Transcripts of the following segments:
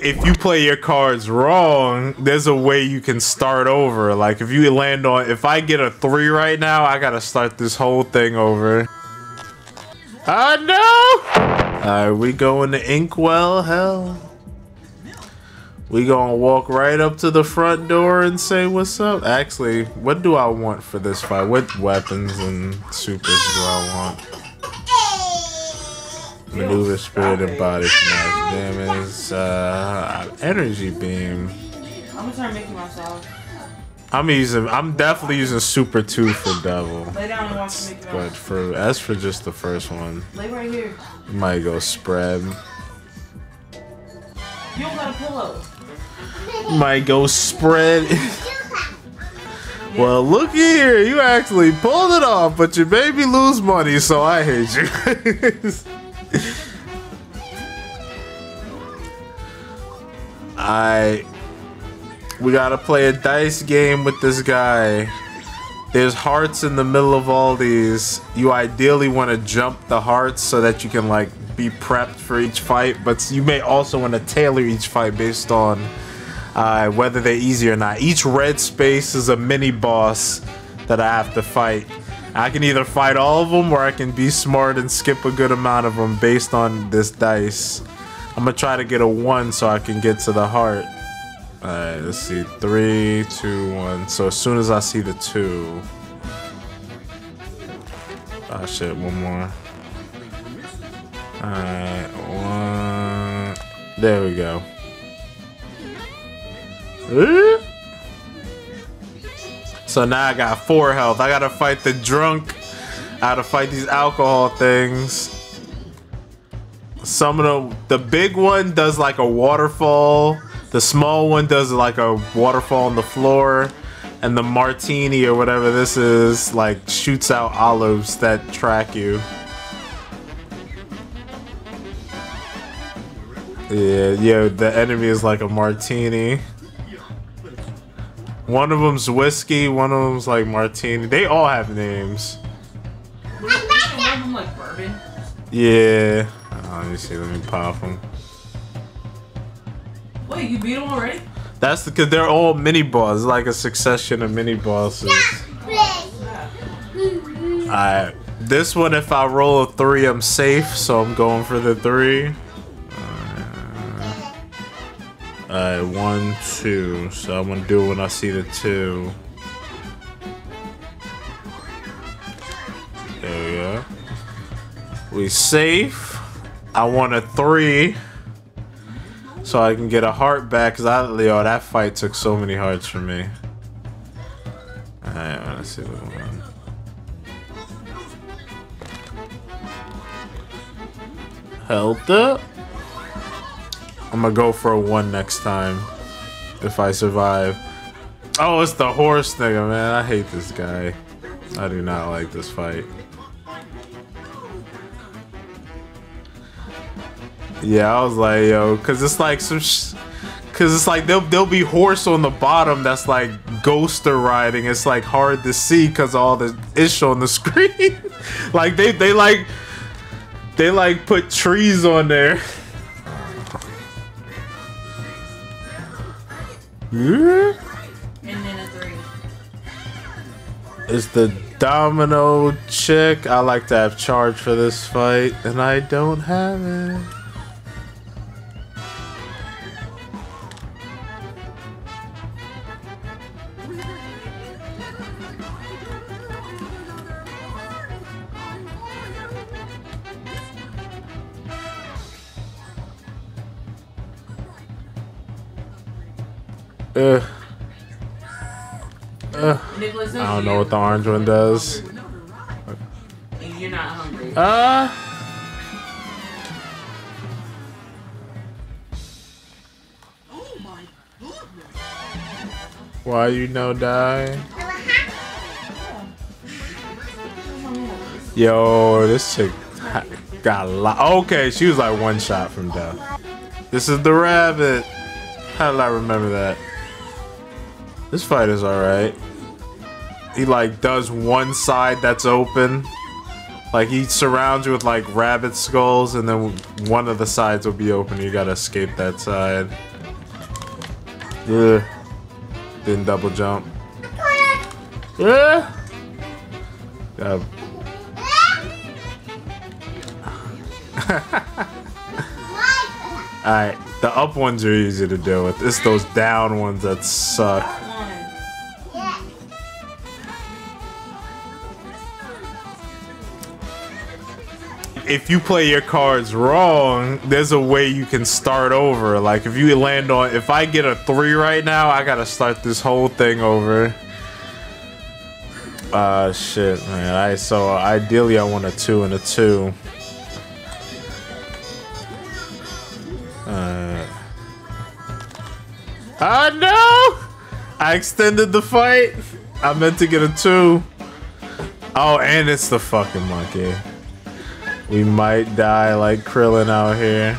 if you play your cards wrong, there's a way you can start over. Like if you land on, if I get a 3 right now, I gotta start this whole thing over. Oh no! Alright, we going to Inkwell hell. We gonna walk right up to the front door and say what's up. Actually, what do I want for this fight? What weapons and supers do I want? Maneuver, spirit, and body smash damage. Energy beam. I'm gonna start making myself. I'm definitely using Super 2 for Devil. Lay down and watch Mickey Mouse. But for, as for just the first one, lay right here. Might go spread. You don't got a pillow. Might go spread. Well, look here. You actually pulled it off, but you made me lose money, so I hate you. We gotta play a dice game with this guy. There's hearts in the middle of all these. You ideally want to jump the hearts so that you can like be prepped for each fight, but you may also want to tailor each fight based on whether they're easy or not. Each red space is a mini boss that I have to fight. I can either fight all of them or I can be smart and skip a good amount of them based on this dice. I'm gonna try to get a 1 so I can get to the heart. Alright, let's see. 3, 2, 1. So as soon as I see the 2. Oh shit, one more. Alright, 1. There we go. So now I got 4 health. I gotta fight the drunk. I gotta fight these alcohol things. Some of the big one does like a waterfall. The small one does like a waterfall on the floor, and the martini or whatever this is like shoots out olives that track you. Yeah, the enemy is like a martini. One of them's whiskey, one of them's like martini. They all have names. Yeah. Oh, let me see. Let me pop them. Wait, you beat them already? That's because they're all mini bosses, like a succession of mini bosses. Alright, this one, if I roll a 3, I'm safe, so I'm going for the 3. Alright, 1, 2. So I'm gonna do it when I see the 2. There we go. We safe. I want a 3. So I can get a heart back, cause yo, that fight took so many hearts from me. Alright, let's see what we want. Health up. I'm gonna go for a 1 next time, if I survive. Oh, it's the horse nigga, man. I hate this guy. I do not like this fight. Yeah, I was like, yo, cause it's like some, cause it's like they'll be horse on the bottom that's like ghoster riding. It's like hard to see cause all the ish on the screen. Like they like put trees on there. Yeah. And then a 3. It's the domino chick. I like to have charge for this fight, and I don't have it. I don't know what the orange one does. And you're not hungry. Oh my goodness. Why you no die? Yo, this chick got a lot. Okay, she was like 1 shot from death. This is the rabbit. How did I remember that? This fight is alright. He like does one side that's open Like, he surrounds you with, like, rabbit skulls, and then one of the sides will be open. You gotta escape that side. Yeah. Didn't double jump. Yeah. Alright, the up ones are easy to deal with. It's those down ones that suck. If you play your cards wrong, there's a way you can start over. Like, if you land on... If I get a 3 right now, I gotta start this whole thing over. Shit, man. So ideally I want a 2 and a 2. Oh no! I extended the fight. I meant to get a 2. Oh, and it's the fucking monkey. We might die like Krillin out here.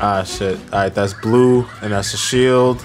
Ah, shit. Alright, that's blue, and that's a shield.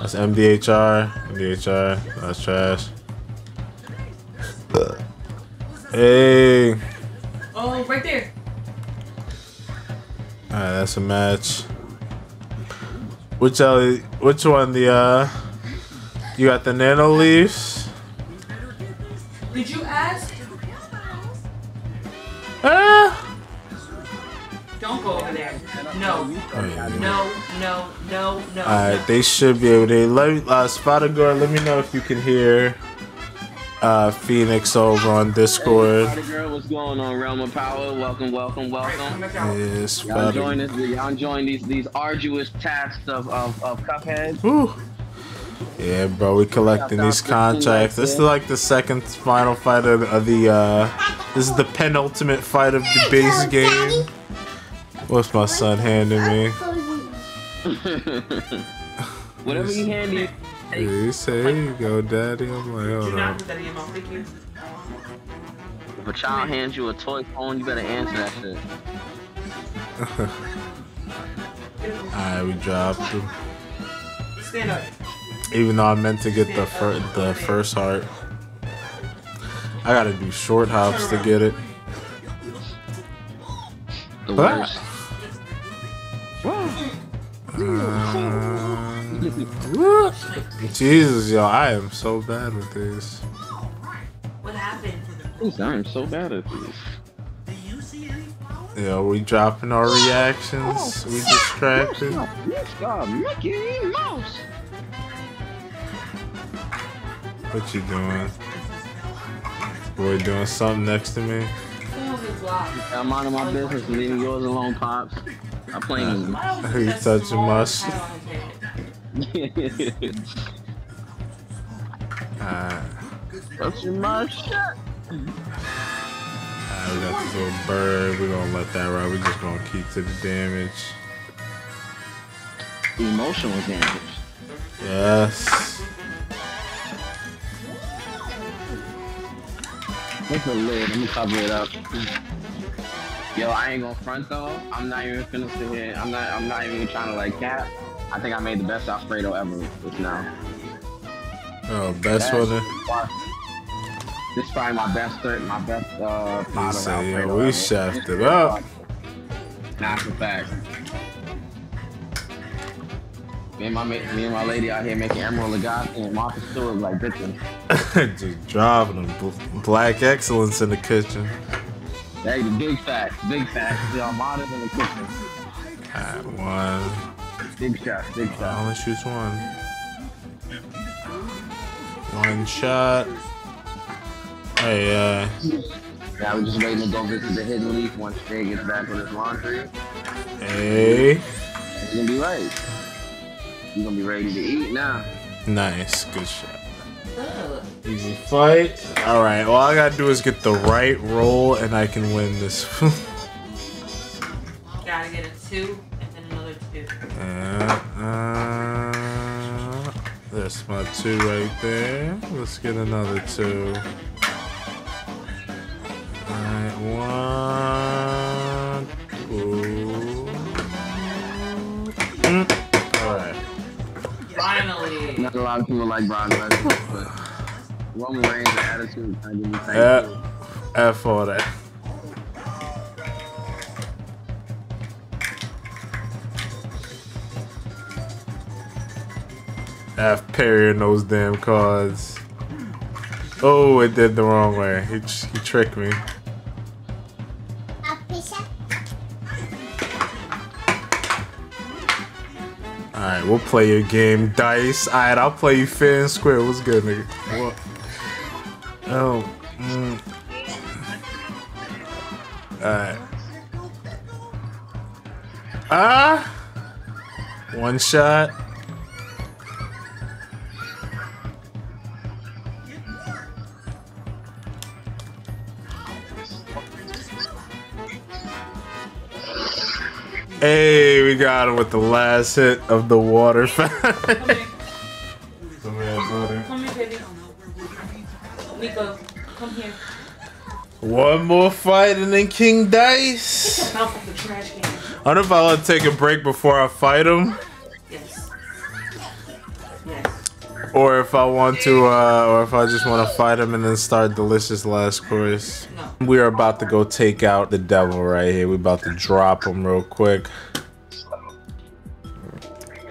That's MDHR. MDHR. That's trash. Hey. Oh, right there. Alright, that's a match. Which one? The you got the Nano Leafs. Did you ask? Don't go over there. No. No. Alright, they should be able to. Spider Girl, let me know if you can hear Phoenix over on Discord. Hey, Spider Girl, what's going on? Realm of Power, welcome. Yes, y'all enjoying these arduous tasks of Cuphead. Woo. Yeah, bro, we collecting these contracts. This is like the second final fight of the this is the penultimate fight of the base game. What's my son handing me? Whatever he handed. You say, here you go, daddy. I'm like, hold on. If a child hands you a toy phone, you better answer that shit. Alright, we dropped him. Stand up. Even though I meant to get the first heart. I gotta do short hops to get it. The worst. Jesus, yo, I am so bad with this. What happened? I am so bad at this. Yo, we dropping our reactions. We distracted. Mickey Mouse. What you doing? Boy, doing something next to me? I'm minding my business, leaving yours alone, Pops. I'm playing. Are you touching my shit? Touching my shit. Alright, we got this little bird. We're gonna let that ride. We're just gonna keep to the damage. Emotional damage. Yes. It's a lid, let me cover it up. Yo, I ain't gonna front though. I'm not even gonna sit here. I'm not even trying to like cap. I think I made the best Alfredo ever just now. Oh, best one. This is probably my best pot of Alfredo. Yo, we shafted it up. That's a fact. Me and my lady out here making Emerald of God and Martha Stewart like bitches. Just driving them. Black excellence in the kitchen. Hey, the big facts. Big facts. The Armadas in the kitchen. Alright, one. Big shot. Big shot. I only shoot one. One shot. Hey, Now we're just waiting to go visit the Hidden Leaf once Jay gets back with his laundry. Hey. It's gonna be right. You gonna be ready to eat now. Nice, good shot. Easy fight. All right, all I gotta do is get the right roll, and I can win this. Gotta get a 2 and then another 2. That's my 2 right there. Let's get another 2. All right, 1, 2. All right. Finally. Not a lot of people like Brian, but Wrong way, the attitude. I didn't think. For that. F parrying those damn cards. Oh, it did the wrong way. He tricked me. Alright, we'll play your game, Dice. Alright, I'll play you fair and square. What's good, nigga? What? Oh. Alright. One shot. Hey, we got him with the last hit of the water fountain. Come here, baby. Nico, come here. One more fight and then King Dice. I don't know if I want to take a break before I fight him. Yes. Yes. Or if I want to, or if I just want to fight him and then start Delicious Last Course. No. We are about to go take out the devil right here. We're about to drop him real quick.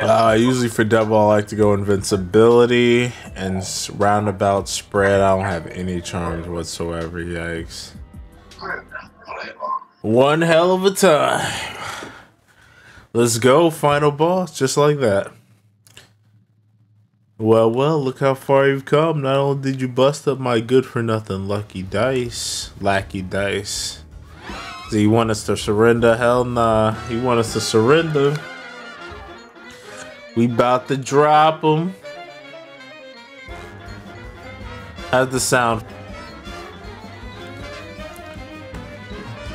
Usually for devil, I like to go invincibility and roundabout spread. I don't have any charms whatsoever. Yikes. One hell of a time. Let's go. Final boss. Just like that. Well, well, look how far you've come. Not only did you bust up my good-for-nothing Lackey Dice. Do you want us to surrender? Hell nah. You want us to surrender? We about to drop him. How's the sound?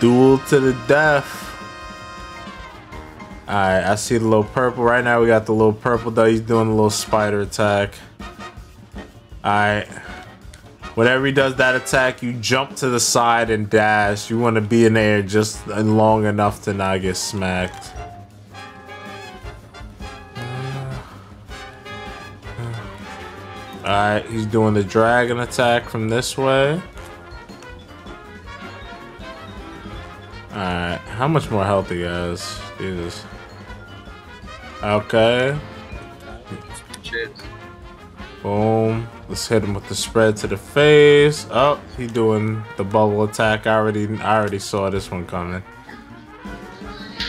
Duel to the death. Alright, I see the little purple. Right now we got the little purple though. He's doing a little spider attack. Alright. Whenever he does that attack, you jump to the side and dash. You want to be in the air just long enough to not get smacked. Alright, he's doing the dragon attack from this way. Alright, how much more health he has? Jesus. Okay. Boom. Let's hit him with the spread to the face. Oh, he doing the bubble attack. I already saw this one coming.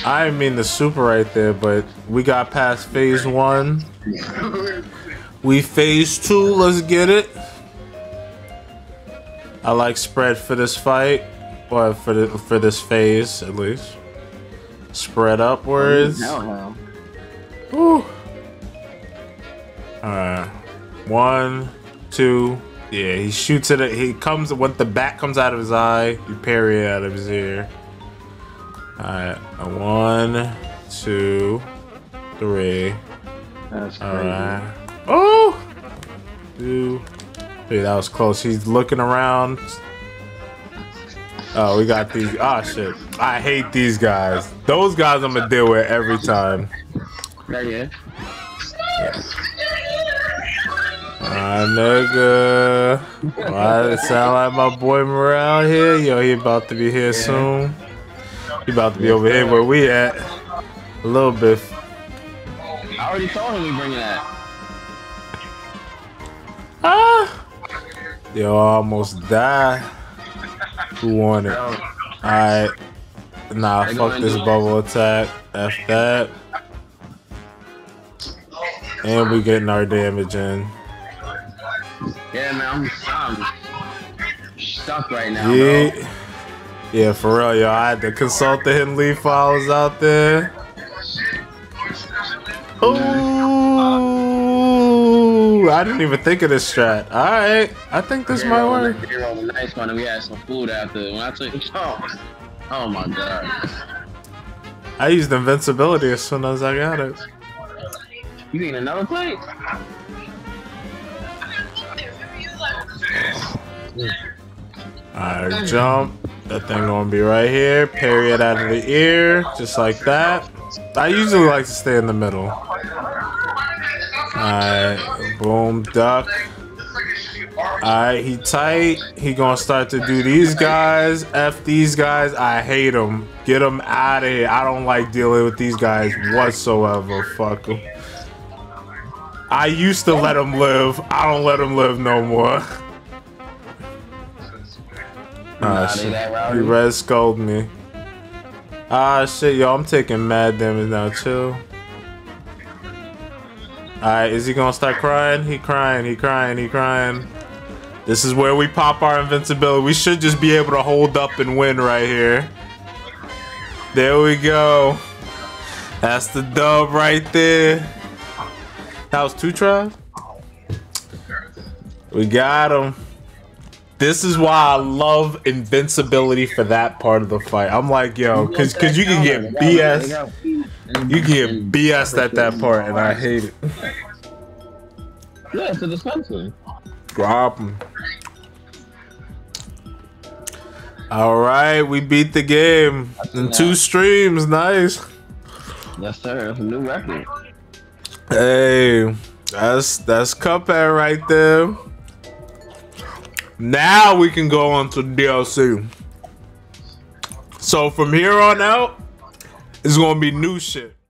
I didn't mean the super right there, but we got past phase one. We phase two, let's get it. I like spread for this fight, or for this phase at least. Spread upwards. Woo. Alright. One, two. Yeah, he shoots it. He comes when the bat comes out of his eye. You parry out of his ear. Alright. 1, 2, 3. That's crazy. Alright. Oh! 2, 3, that was close. He's looking around. Oh, we got these. Ah, shit. I hate these guys. Those guys I'm gonna deal with every time. Right here. My nigga. Why does it sound like my boy Morale here? Yo, he about to be here soon. He about to be over here where we at. A little bit. I already told him we bring that. Ah! Yo, I almost died. Who won it? Alright. Nah, fuck this bubble attack. F that. And we getting our damage in. Yeah, man, I'm stuck right now, yeah. Bro. Yeah, for real, yo. I had to consult the hidden leaf while I was out there. Ooh! I didn't even think of this strat. All right, I think this might work. The nice one, and we had some food after. When I took, oh my god! I used invincibility as soon as I got it. You need another plate? All right, jump. That thing gonna be right here. Parry it out of the ear, just like that. I usually like to stay in the middle. Alright, boom, duck. Alright, he tight. He gonna start to do these guys. F these guys. I hate them. Get them out of here. I don't like dealing with these guys whatsoever. Fuck them. I used to let them live. I don't let them live no more. Ah, shit. He red scolded me. Ah, shit, yo. I'm taking mad damage now. Chill. Alright, is he gonna start crying? He crying, he crying, he crying. This is where we pop our invincibility. We should just be able to hold up and win right here. There we go. That's the dub right there. That was 2 tries? We got him. This is why I love invincibility for that part of the fight. I'm like, yo, cause you can get BS. You get BS'd at that part, and I hate it. Yeah, it's a dispenser. Drop him. Alright, we beat the game in 2 streams. Nice. Yes, sir. That's a new record. Hey, that's Cuphead right there. Now we can go on to DLC. So from here on out, it's gonna be new shit.